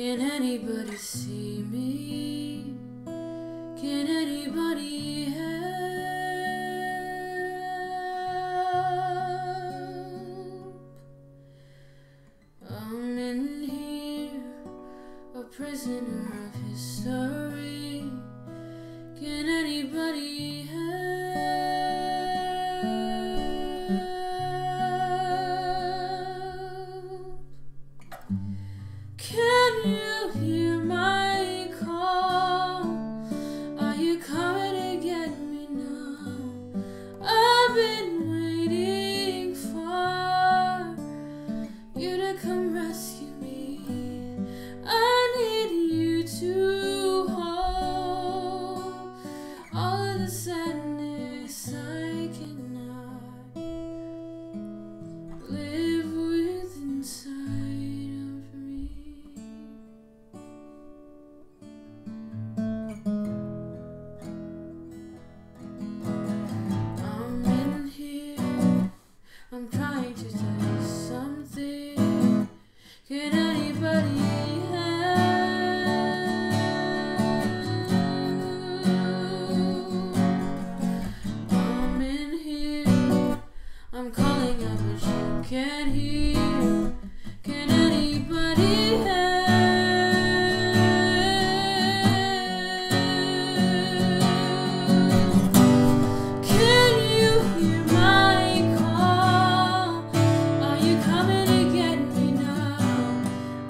Can anybody see me? Can anybody help? I'm in here, a prisoner of history. Can anybody help? Can you hear my call? Are you coming to get me now? I've been waiting for you to come rescue me. I need you to hold all of the sadness I cannot live with inside of me. I'm in here, I'm trying to tell you something. Can anybody help? I'm in here, I'm calling out but you can't hear. Can anybody help? Can you hear my call? Are you coming to get me now?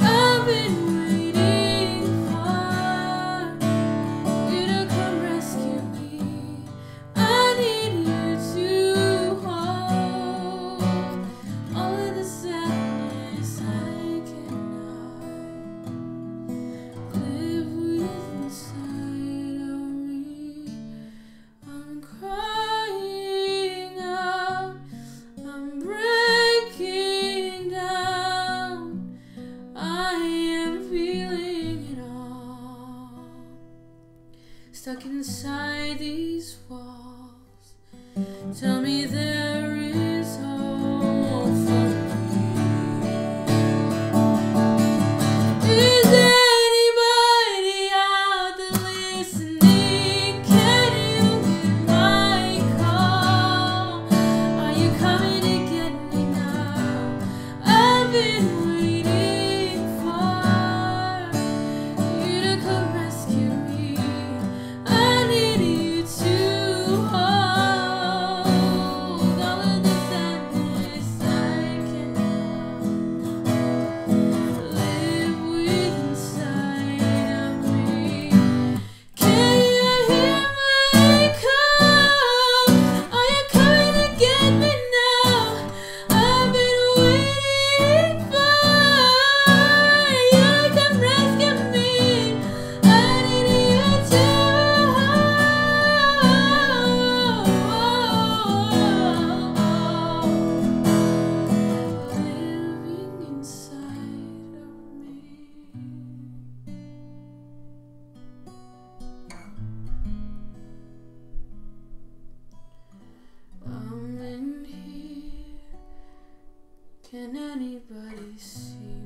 I've been waiting for you to come rescue me. I need you to hold all of the sadness I cannot live with inside of me. I'm crying out, I'm breaking down, I am feeling it all. Stuck inside these walls, tell me there is hope for me. Is anybody out there listening? Can you hear my call? Are you coming to get me now? I've been waiting for you to come rescue me. I need you to hold all of the sadness I cannot live with inside of me. Can you hear my call? Are you coming to get me now? I've been waiting for you to come rescue me. I need you to living inside of me. I'm in here. Can anybody see?